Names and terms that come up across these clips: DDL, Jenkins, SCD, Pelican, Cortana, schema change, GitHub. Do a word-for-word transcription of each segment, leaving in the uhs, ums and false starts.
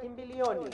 Pelican bilioni.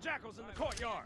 Jackals in the courtyard.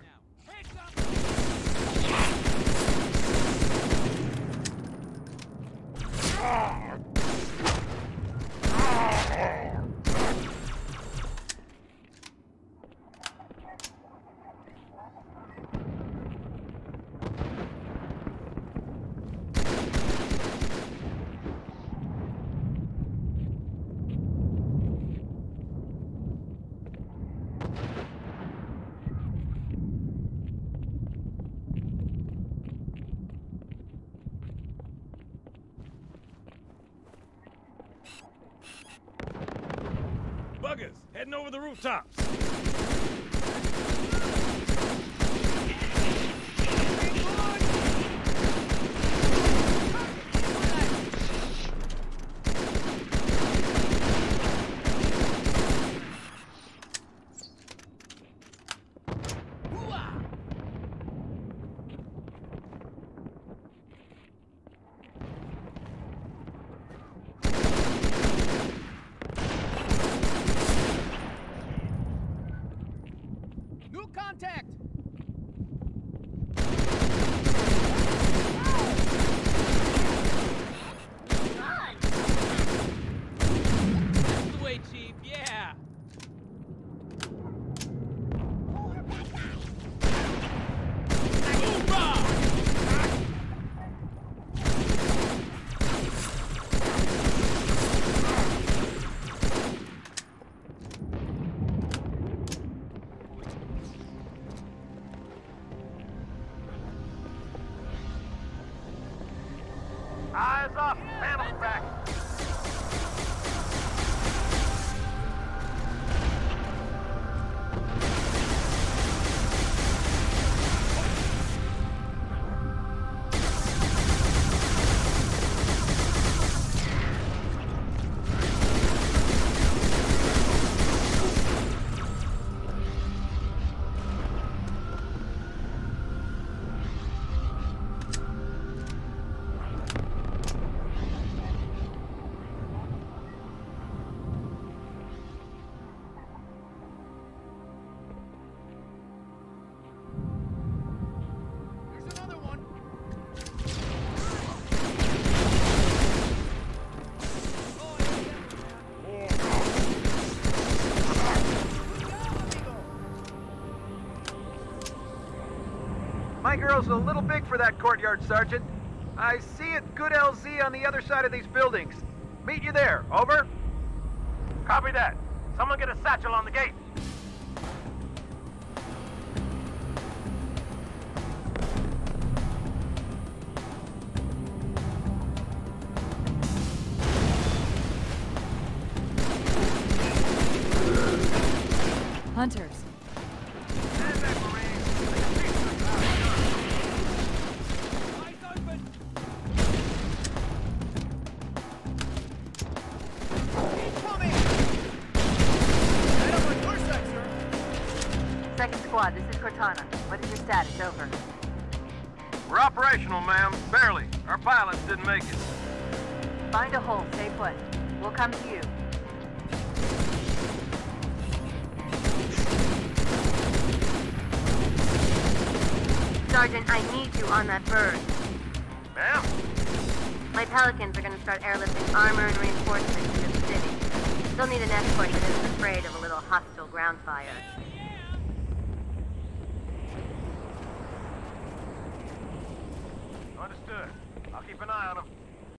Heading over the rooftops. My girl's a little big for that courtyard, Sergeant. I see it, good L Z on the other side of these buildings. Meet you there, over. Copy that. Someone get a satchel on the gate. Hunters. squad, this is Cortana. What is your status? Over. We're operational, ma'am. Barely. Our pilots didn't make it. Find a hole. Stay put. We'll come to you. Sergeant, I need you on that bird. Ma'am? My Pelicans are going to start airlifting armor and reinforcements to the city. They'll need an escort that isn't afraid of a little hostile ground fire. Understood. I'll keep an eye on them.